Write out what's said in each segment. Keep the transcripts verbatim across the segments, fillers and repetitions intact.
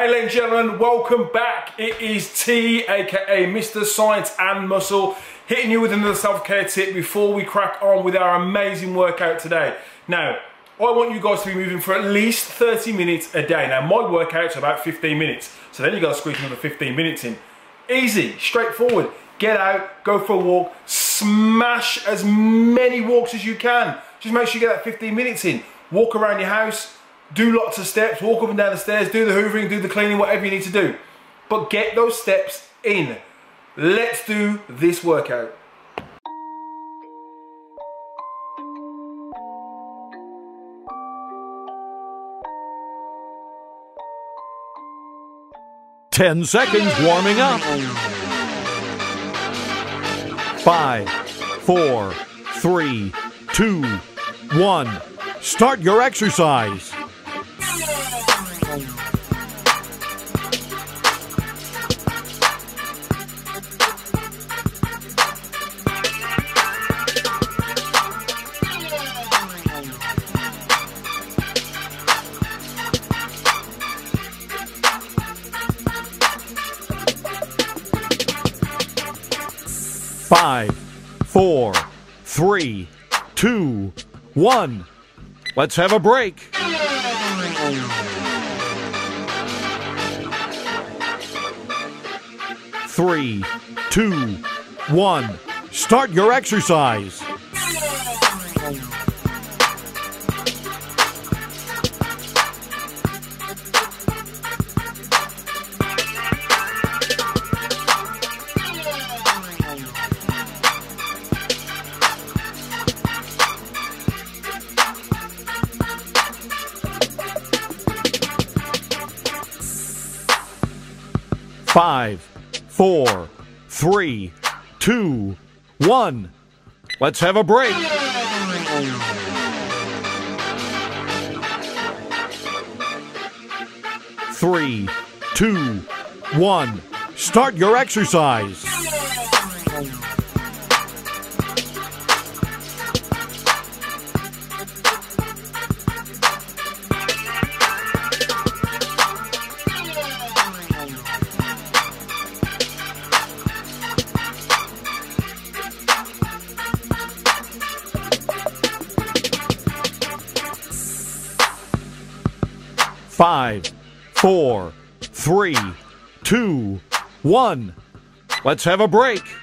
Hey ladies and gentlemen, welcome back. It is T, aka Mister Science and Muscle, hitting you with another self-care tip before we crack on with our amazing workout today. Now, I want you guys to be moving for at least thirty minutes a day. Now, my workout's about fifteen minutes, so then you gotta squeeze another fifteen minutes in. Easy, straightforward. Get out, go for a walk, smash as many walks as you can. Just make sure you get that fifteen minutes in. Walk around your house, do lots of steps, walk up and down the stairs, do the hoovering, do the cleaning, whatever you need to do. But get those steps in. Let's do this workout. ten seconds warming up. Five, four, three, two, one. Start your exercise. Five, four, three, two, one. Let's have a break. Three, two, one. Start your exercise. Five, four, three, two, one. Let's have a break. Three, two, one. Start your exercise. Five, four, three, two, one. Let's have a break.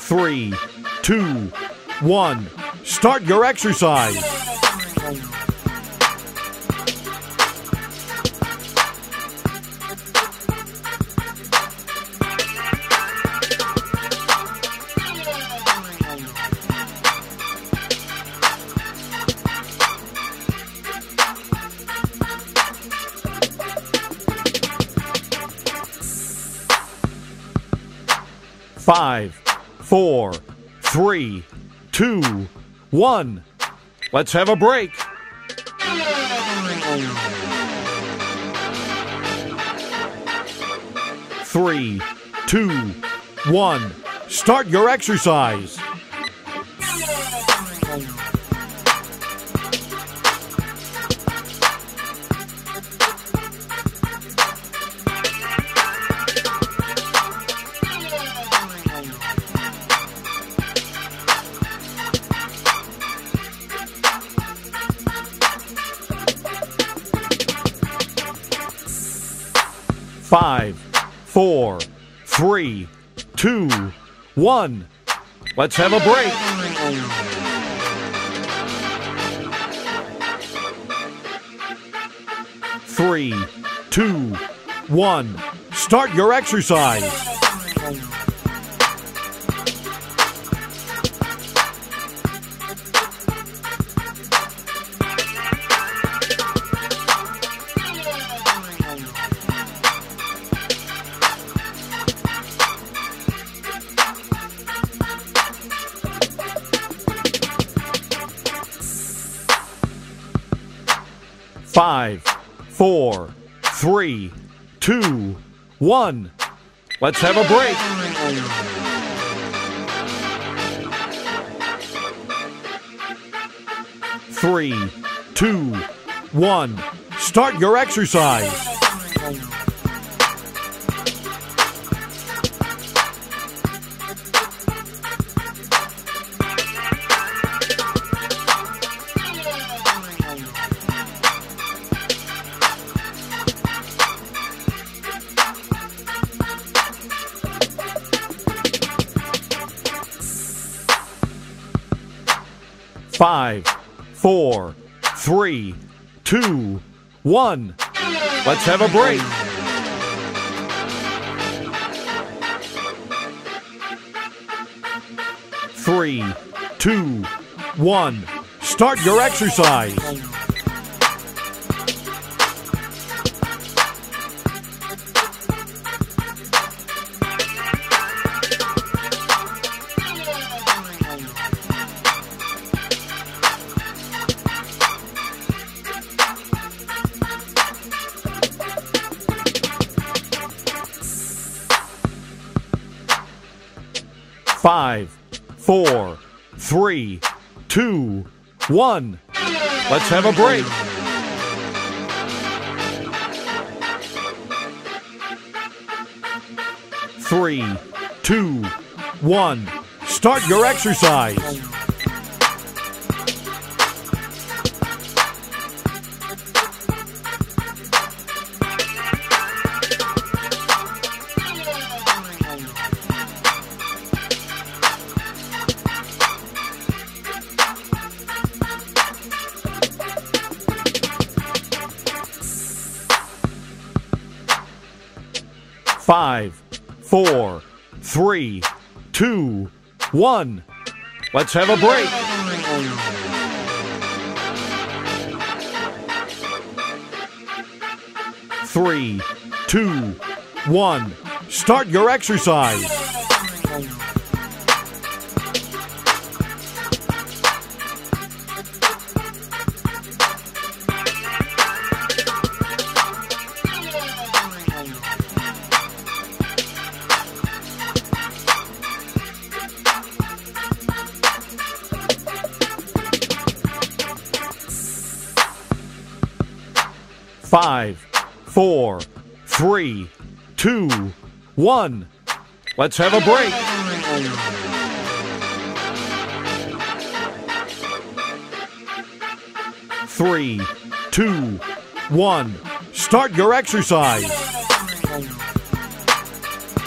Three, two, one. Start your exercise. Five, four, three, two, one. Let's have a break. Three, two, one. Start your exercise. Five, four, three, two, one. Let's have a break. Three, two, one. Start your exercise. Five, four, three, two, one. Let's have a break. three, two, one. Start your exercise. Five, four, three, two, one. Let's have a break. Three, two, one. Start your exercise. Five, four, three, two, one. Let's have a break. Three, two, one. Start your exercise. Five, four, three, two, one. Let's have a break. Three, two, one. Start your exercise. Five, four, three, two, one. Let's have a break. Three, two, one. Start your exercise. Five, four, three, two, one. Let's have a break. Three, two, one. Start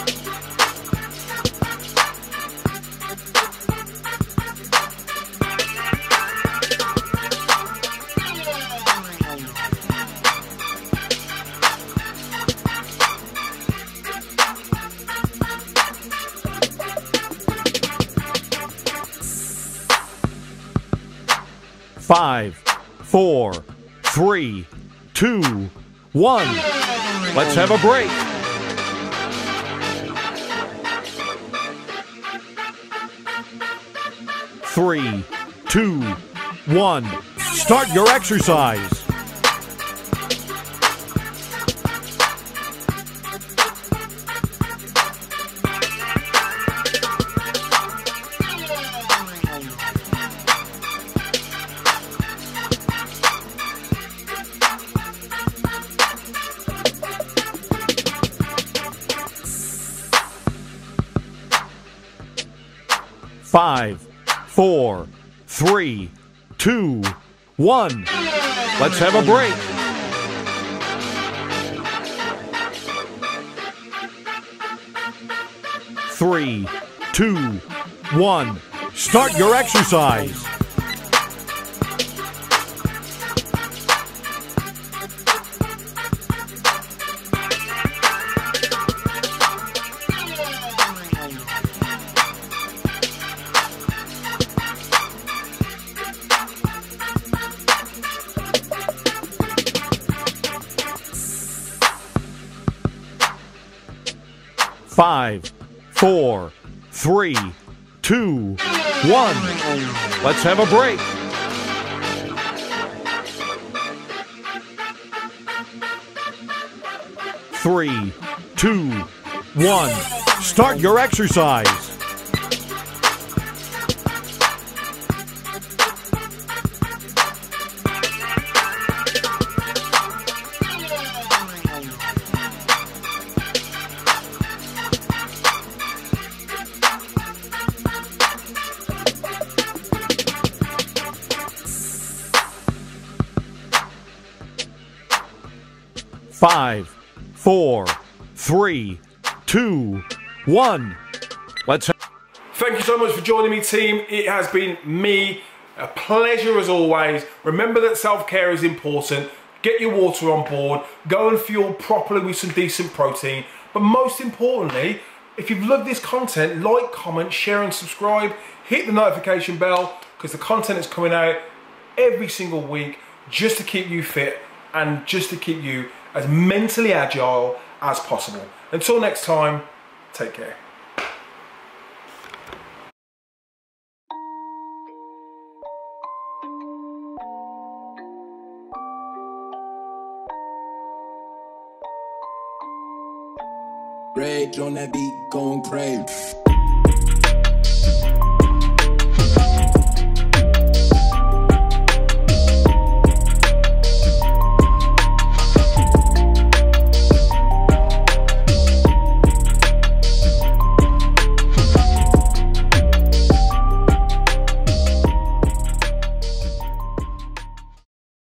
your exercise. Five, four, three, two, one. Let's have a break. Three, two, one. Start your exercise. Five, four, three, two, one. Let's have a break. Three, two, one. Start your exercise. five, four, three, two, one. Let's have a break. Three, two, one. Start your exercise. Five, four, three, two, one. Let's. Thank you so much for joining me, team. It has been me, a pleasure as always. Remember that self-care is important. Get your water on board. Go and fuel properly with some decent protein. But most importantly, if you've loved this content, like, comment, share and subscribe. Hit the notification bell because the content is coming out every single week just to keep you fit and just to keep you as mentally agile as possible. Until next time, take care. Rage on that beat, going crazy.